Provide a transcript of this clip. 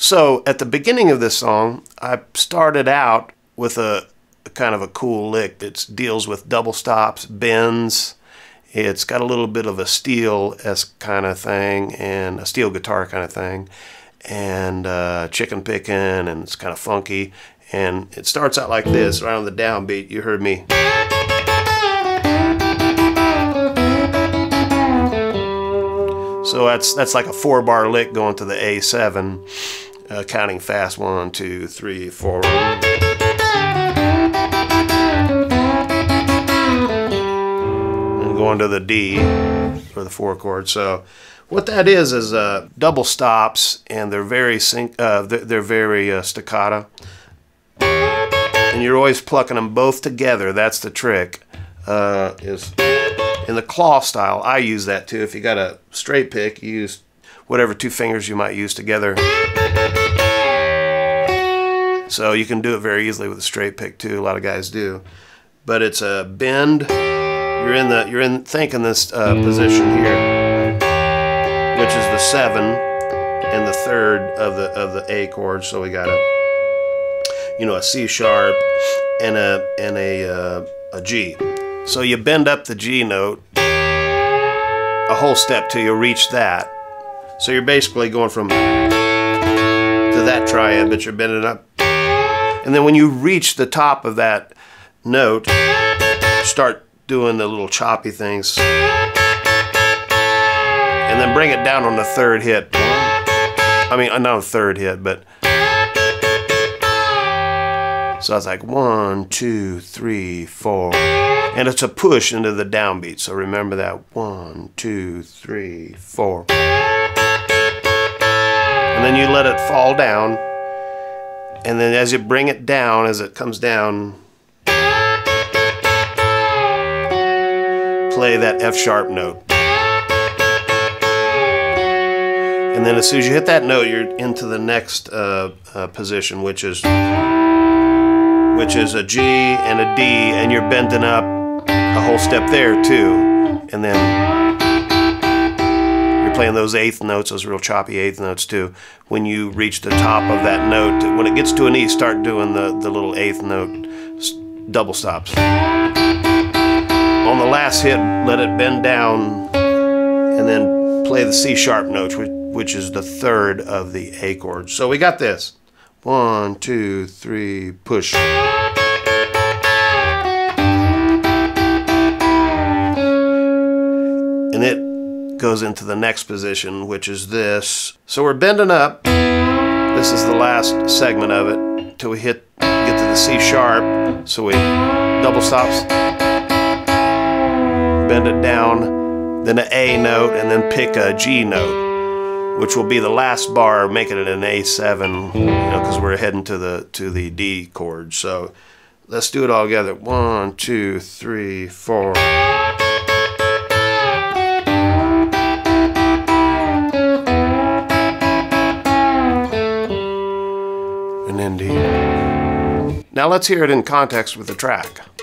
So at the beginning of this song, I started out with a kind of a cool lick that deals with double stops, bends. It's got a little bit of a steel-esque kind of thing, and a steel guitar kind of thing, and chicken picking, and it's kind of funky. And it starts out like this, right on the downbeat. You heard me. So that's like a 4-bar lick going to the A7, counting fast 1, 2, 3, 4. And going to the D or the 4 chord. So what that is double stops, and they're very staccato. And you're always plucking them both together. That's the trick. Is in the claw style, I use that too. If you got a straight pick, you use whatever 2 fingers you might use together. So you can do it very easily with a straight pick too. A lot of guys do. But it's a bend. You're in thinking this position here, which is the 7 and the 3rd of the A chord. So we got a C sharp and a G. So you bend up the G note a whole step till you reach that. So you're basically going from to that triad, but you're bending up. And then when you reach the top of that note, start doing the little choppy things. And then bring it down on the 3rd hit. I mean, not on the 3rd hit, but... So I was like, 1, 2, 3, 4. And it's a push into the downbeat, so remember that. 1, 2, 3, 4. And then you let it fall down. And then as you bring it down, as it comes down, play that F sharp note. And then as soon as you hit that note, you're into the next position, which is a G and a D, and you're bending up a whole step there too, and then you're playing those 8th notes, those real choppy 8th notes too. When you reach the top of that note, when it gets to an E, start doing the little 8th note double stops. On the last hit, let it bend down, and then play the C sharp note, which is the 3rd of the A chord. So we got this. 1, 2, 3, push. And it goes into the next position, which is this. So we're bending up. This is the last segment of it till we get to the C sharp. So we double stops, bend it down, then an A note, and then pick a G note, which will be the last bar, making it an A7, because we're heading to the D chord. So let's do it all together. 1, 2, 3, 4. Now let's hear it in context with the track.